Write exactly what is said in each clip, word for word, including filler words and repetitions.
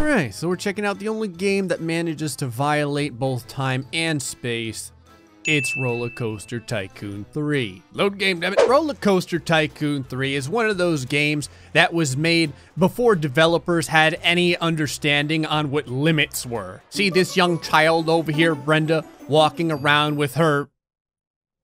Alright, so we're checking out the only game that manages to violate both time and space. It's RollerCoaster Tycoon three. Load game, dammit. RollerCoaster Tycoon three is one of those games that was made before developers had any understanding on what limits were. See this young child over here, Brenda, walking around with her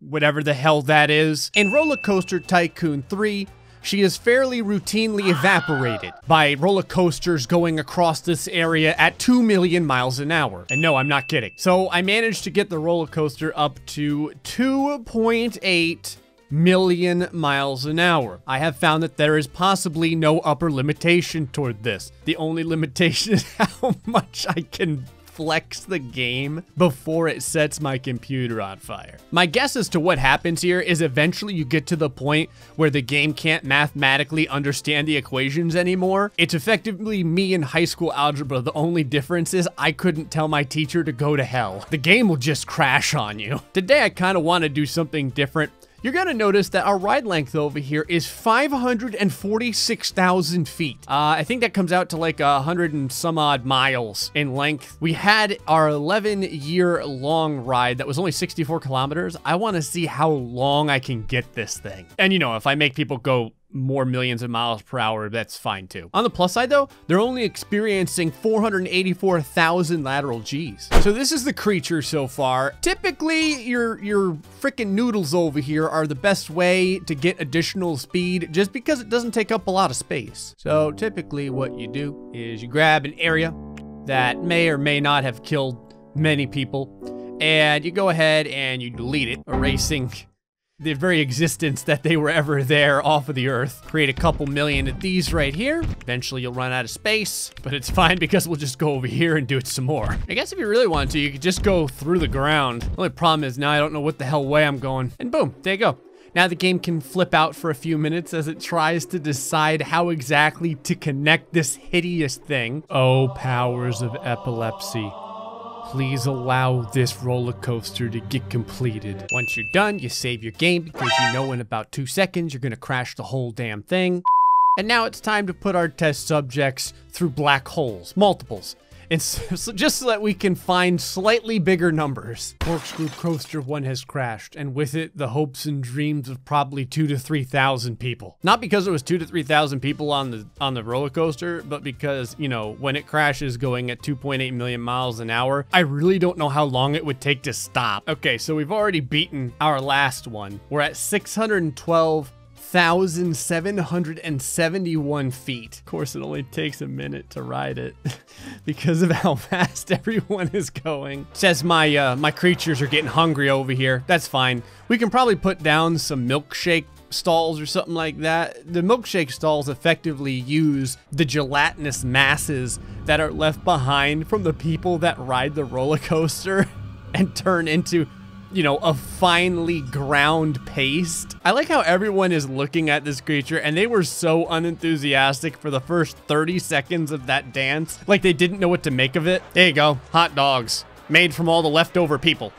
whatever the hell that is. In RollerCoaster Tycoon three, she is fairly routinely evaporated by roller coasters going across this area at two million miles an hour. And no, I'm not kidding. So I managed to get the roller coaster up to two point eight million miles an hour. I have found that there is possibly no upper limitation toward this. The only limitation is how much I can flex the game before it sets my computer on fire. My guess as to what happens here is eventually you get to the point where the game can't mathematically understand the equations anymore. It's effectively me in high school algebra. The only difference is I couldn't tell my teacher to go to hell. The game will just crash on you. Today I kind of want to do something different. You're gonna notice that our ride length over here is five hundred forty-six thousand feet. Uh, I think that comes out to like a hundred and some odd miles in length. We had our eleven year long ride that was only sixty-four kilometers. I wanna see how long I can get this thing. And you know, if I make people go more millions of miles per hour, that's fine too. On the plus side though, they're only experiencing four hundred eighty-four thousand lateral Gs. So this is the creature so far. Typically, your, your frickin' noodles over here are the best way to get additional speed just because it doesn't take up a lot of space. So typically what you do is you grab an area that may or may not have killed many people, and you go ahead and you delete it, erasing the very existence that they were ever there off of the earth. Create a couple million of these right here. Eventually you'll run out of space, but it's fine because we'll just go over here and do it some more. I guess if you really want to, you could just go through the ground. The only problem is now I don't know what the hell way I'm going. And boom, there you go. Now the game can flip out for a few minutes as it tries to decide how exactly to connect this hideous thing. Oh, powers of epilepsy. Please allow this roller coaster to get completed. Once you're done, you save your game because you know in about two seconds, you're gonna crash the whole damn thing. And now it's time to put our test subjects through black holes, multiples. And so, so just so that we can find slightly bigger numbers. Corkscrew Coaster one has crashed, and with it, the hopes and dreams of probably two to three thousand people. Not because it was two to three thousand people on the on the roller coaster, but because, you know, when it crashes going at two point eight million miles an hour, I really don't know how long it would take to stop. Okay, so we've already beaten our last one. We're at six hundred twelve thousand seven hundred seventy-one feet. Of course, it only takes a minute to ride it because of how fast everyone is going. Says my uh, my creatures are getting hungry over here. That's fine. We can probably put down some milkshake stalls or something like that. The milkshake stalls effectively use the gelatinous masses that are left behind from the people that ride the roller coaster and turn into, you know, a finely ground paste. I like how everyone is looking at this creature and they were so unenthusiastic for the first thirty seconds of that dance. Like they didn't know what to make of it. There you go, hot dogs made from all the leftover people.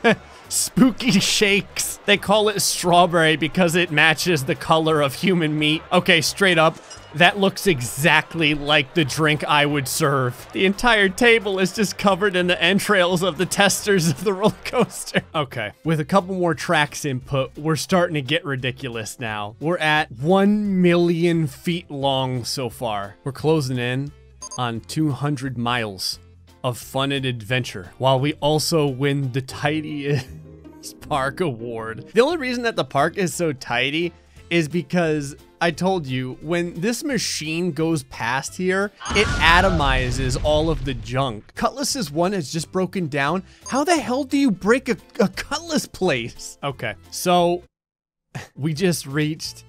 Spooky shakes. They call it strawberry because it matches the color of human meat. Okay, straight up, that looks exactly like the drink I would serve. The entire table is just covered in the entrails of the testers of the roller coaster. Okay, with a couple more tracks input, we're starting to get ridiculous now. We're at one million feet long so far. We're closing in on two hundred miles of fun and adventure, while we also win the tidiest park award. The only reason that the park is so tidy is because I told you, when this machine goes past here, it atomizes all of the junk. Cutlass's one has just broken down. How the hell do you break a, a cutlass place? Okay, so we just reached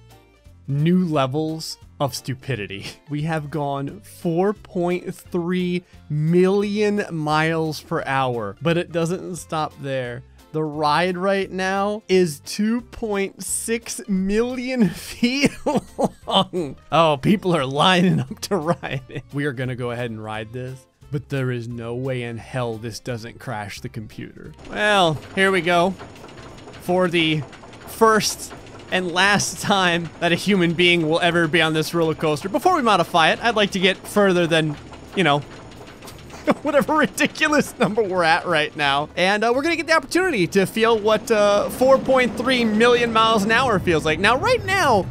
new levels of stupidity. We have gone four point three million miles per hour, but it doesn't stop there. The ride right now is two point six million feet long. Oh, people are lining up to ride it. We are gonna go ahead and ride this, but there is no way in hell this doesn't crash the computer. Well, here we go. For the first and last time that a human being will ever be on this roller coaster. Before we modify it, I'd like to get further than, you know, whatever ridiculous number we're at right now. And uh, we're gonna get the opportunity to feel what uh, four point three million miles an hour feels like. Now, right now,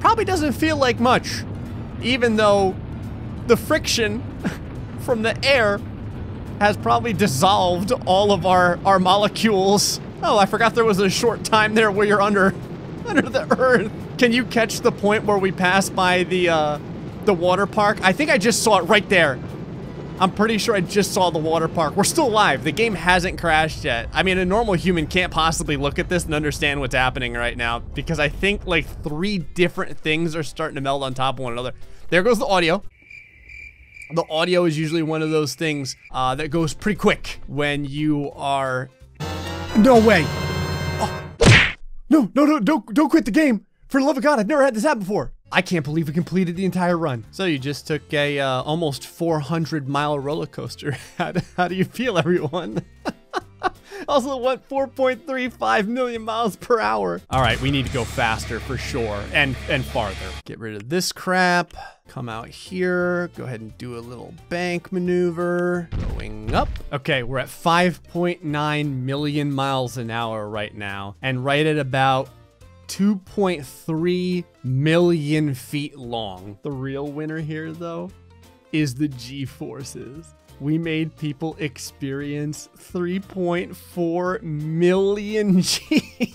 probably doesn't feel like much, even though the friction from the air has probably dissolved all of our, our molecules. Oh, I forgot there was a short time there where you're under under the earth. Can you catch the point where we passed by the uh, the water park? I think I just saw it right there. I'm pretty sure I just saw the water park. We're still alive. The game hasn't crashed yet. I mean, a normal human can't possibly look at this and understand what's happening right now, because I think like three different things are starting to meld on top of one another. There goes the audio. The audio is usually one of those things uh, that goes pretty quick when you are... No way. Oh. No, no, no, don't, don't quit the game. For the love of God, I've never had this happen before. I can't believe we completed the entire run. So you just took a uh, almost four hundred mile roller coaster. How do, how do you feel, everyone? Also went four point three five million miles per hour. All right, we need to go faster for sure, and, and farther. Get rid of this crap. Come out here, go ahead and do a little bank maneuver. Going up. Okay, we're at five point nine million miles an hour right now, and right at about two point three million feet long. The real winner here, though, is the G-forces. We made people experience three point four million Gs.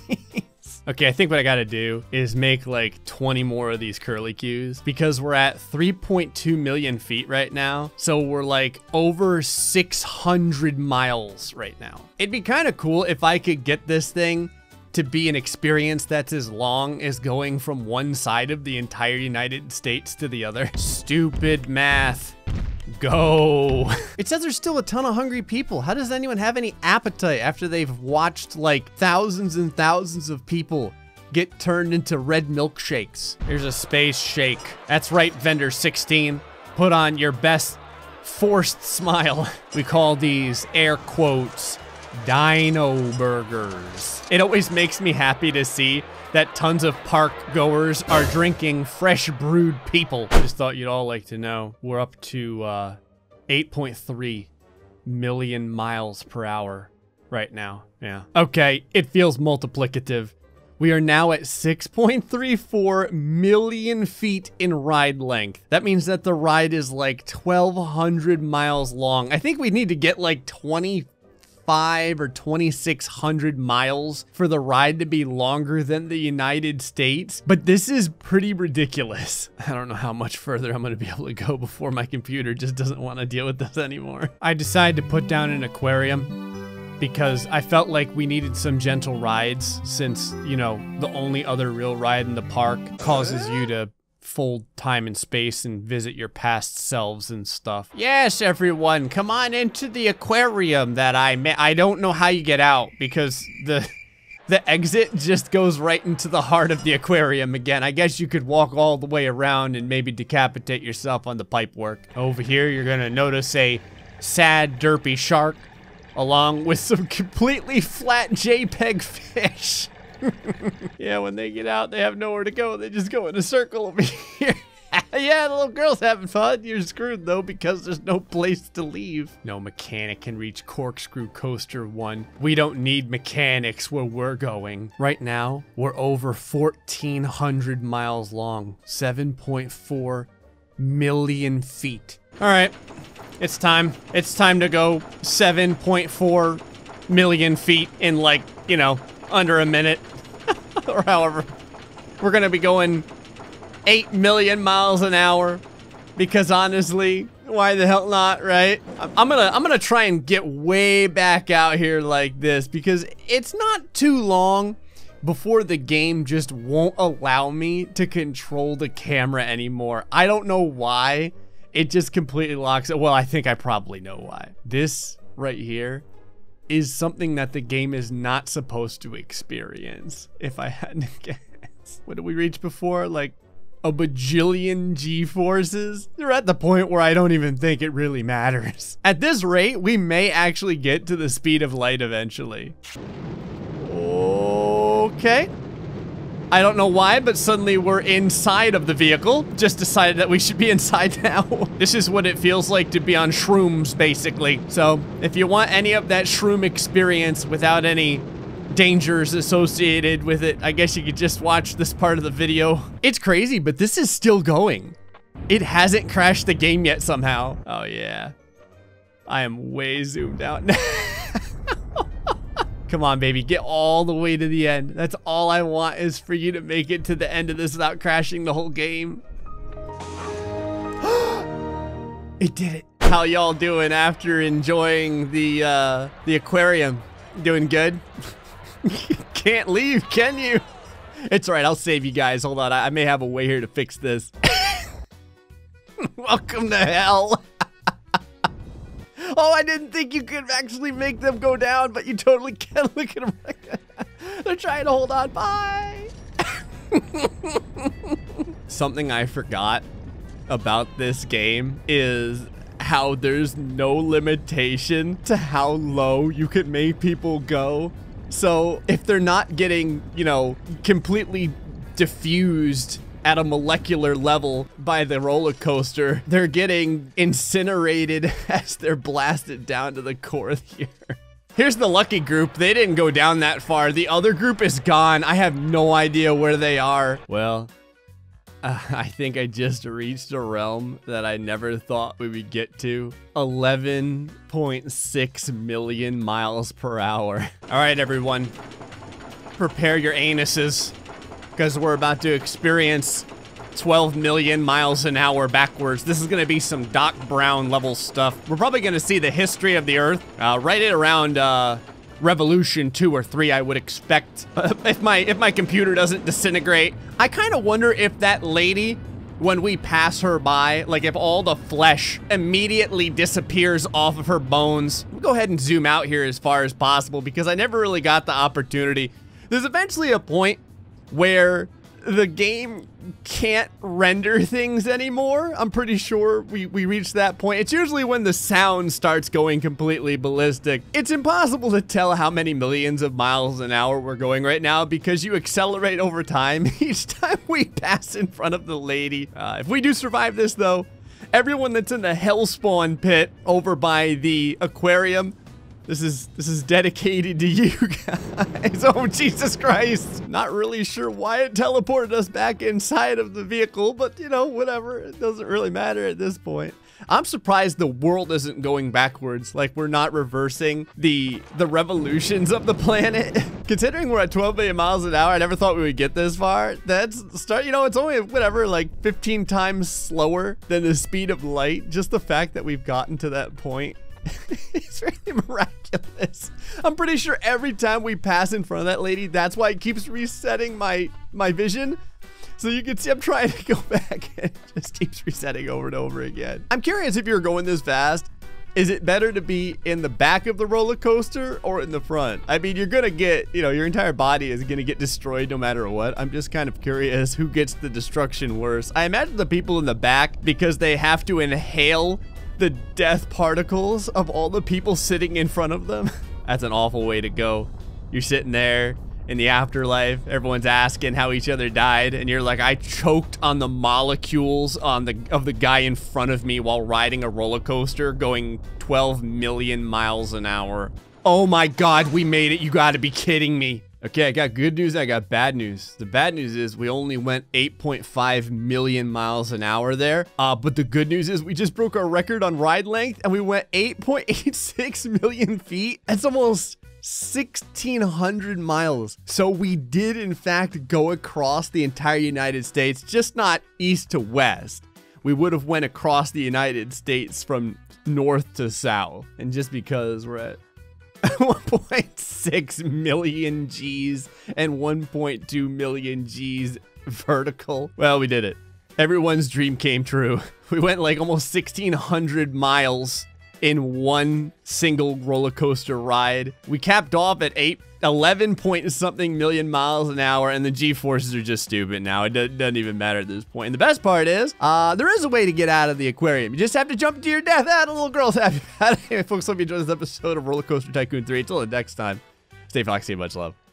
Okay, I think what I gotta do is make like twenty more of these curlicues, because we're at three point two million feet right now. So we're like over six hundred miles right now. It'd be kind of cool if I could get this thing to be an experience that's as long as going from one side of the entire United States to the other. Stupid math. Go. It says there's still a ton of hungry people. How does anyone have any appetite after they've watched like thousands and thousands of people get turned into red milkshakes? Here's a space shake. That's right, vendor sixteen. Put on your best forced smile. We call these air quotes dino burgers. It always makes me happy to see that tons of park goers are drinking fresh brewed people. Just thought you'd all like to know we're up to uh, eight point three million miles per hour right now. Yeah. Okay, it feels multiplicative. We are now at six point three four million feet in ride length. That means that the ride is like twelve hundred miles long. I think we need to get like twenty-five or twenty-six hundred miles for the ride to be longer than the United States, but this is pretty ridiculous. I don't know how much further I'm gonna be able to go before my computer just doesn't want to deal with this anymore. I decided to put down an aquarium because I felt like we needed some gentle rides, since, you know, the only other real ride in the park causes you to fold time and space and visit your past selves and stuff. Yes, everyone, come on into the aquarium that I made. I don't know how you get out, because the the exit just goes right into the heart of the aquarium again. I guess you could walk all the way around and maybe decapitate yourself on the pipework. Over here, you're gonna notice a sad, derpy shark, along with some completely flat JPEG fish. Yeah, when they get out, they have nowhere to go. They just go in a circle over here. Yeah, the little girl's having fun. You're screwed, though, because there's no place to leave. No mechanic can reach Corkscrew Coaster one. We don't need mechanics where we're going. Right now, we're over fourteen hundred miles long. seven point four million feet. All right, it's time. It's time to go seven point four million feet in, like, you know, under a minute, or however. We're gonna be going eight million miles an hour, because honestly, why the hell not, right? I'm gonna, I'm gonna try and get way back out here like this, because it's not too long before the game just won't allow me to control the camera anymore. I don't know why. It just completely locks it. Well, I think I probably know why. This right here is something that the game is not supposed to experience, if I had to guess. What did we reach before? Like a bajillion G-forces? They're at the point where I don't even think it really matters. At this rate, we may actually get to the speed of light eventually. Okay. I don't know why, but suddenly we're inside of the vehicle. Just decided that we should be inside now. This is what it feels like to be on shrooms, basically. So if you want any of that shroom experience without any dangers associated with it, I guess you could just watch this part of the video. It's crazy, but this is still going. It hasn't crashed the game yet somehow. Oh yeah. I am way zoomed out now. Come on, baby, get all the way to the end. That's all I want, is for you to make it to the end of this without crashing the whole game. It did it. How y'all doing after enjoying the uh, the aquarium? Doing good? Can't leave, can you? It's all right, I'll save you guys. Hold on, I, I may have a way here to fix this. Welcome to hell. Oh, I didn't think you could actually make them go down, but you totally can. Look at them. They're trying to hold on. Bye. Something I forgot about this game is how there's no limitation to how low you can make people go. So if they're not getting, you know, completely diffused at a molecular level by the roller coaster, they're getting incinerated as they're blasted down to the core here. Here's the lucky group. They didn't go down that far. The other group is gone. I have no idea where they are. Well, uh, I think I just reached a realm that I never thought we would get to. eleven point six million miles per hour. All right, everyone, prepare your anuses, because we're about to experience twelve million miles an hour backwards. This is gonna be some Doc Brown level stuff. We're probably gonna see the history of the Earth uh, right at around uh, Revolution two or three, I would expect. Uh, if my if my computer doesn't disintegrate. I kind of wonder if that lady, when we pass her by, like if all the flesh immediately disappears off of her bones. We'll go ahead and zoom out here as far as possible, because I never really got the opportunity. There's eventually a point where the game can't render things anymore. I'm pretty sure we, we reached that point. It's usually when the sound starts going completely ballistic. It's impossible to tell how many millions of miles an hour we're going right now, because you accelerate over time each time we pass in front of the lady. Uh, if we do survive this though, everyone that's in the Hellspawn pit over by the aquarium, This is, this is dedicated to you guys. Oh, Jesus Christ. Not really sure why it teleported us back inside of the vehicle, but you know, whatever. It doesn't really matter at this point. I'm surprised the world isn't going backwards. Like, we're not reversing the, the revolutions of the planet. Considering we're at twelve million miles an hour, I never thought we would get this far. That's start, you know, it's only whatever, like fifteen times slower than the speed of light. Just the fact that we've gotten to that point. It's really miraculous. I'm pretty sure every time we pass in front of that lady, that's why it keeps resetting my my vision. So you can see I'm trying to go back and it just keeps resetting over and over again. I'm curious, if you're going this fast, is it better to be in the back of the roller coaster or in the front? I mean, you're gonna get, you know, your entire body is gonna get destroyed no matter what. I'm just kind of curious who gets the destruction worse. I imagine the people in the back, because they have to inhale the death particles of all the people sitting in front of them. That's an awful way to go. You're sitting there in the afterlife, everyone's asking how each other died, and you're like, I choked on the molecules on the of the guy in front of me while riding a roller coaster going twelve million miles an hour. Oh my God, we made it. You gotta be kidding me. Okay, I got good news, I got bad news. The bad news is we only went eight point five million miles an hour there. Uh, but the good news is we just broke our record on ride length, and we went eight point eight six million feet. That's almost sixteen hundred miles. So we did in fact go across the entire United States, just not east to west. We would have went across the United States from north to south. And just because we're at one point six million G's and one point two million G's vertical. Well, we did it. Everyone's dream came true. We went like almost sixteen hundred miles in one single roller coaster ride. We capped off at eight, eleven point something million miles an hour, and the G-forces are just stupid now. It doesn't even matter at this point. And the best part is, uh, there is a way to get out of the aquarium. You just have to jump to your death. Ah, the little girl's happy. Anyway, folks, hope you enjoyed this episode of RollerCoaster Tycoon three. Until the next time, stay foxy and much love.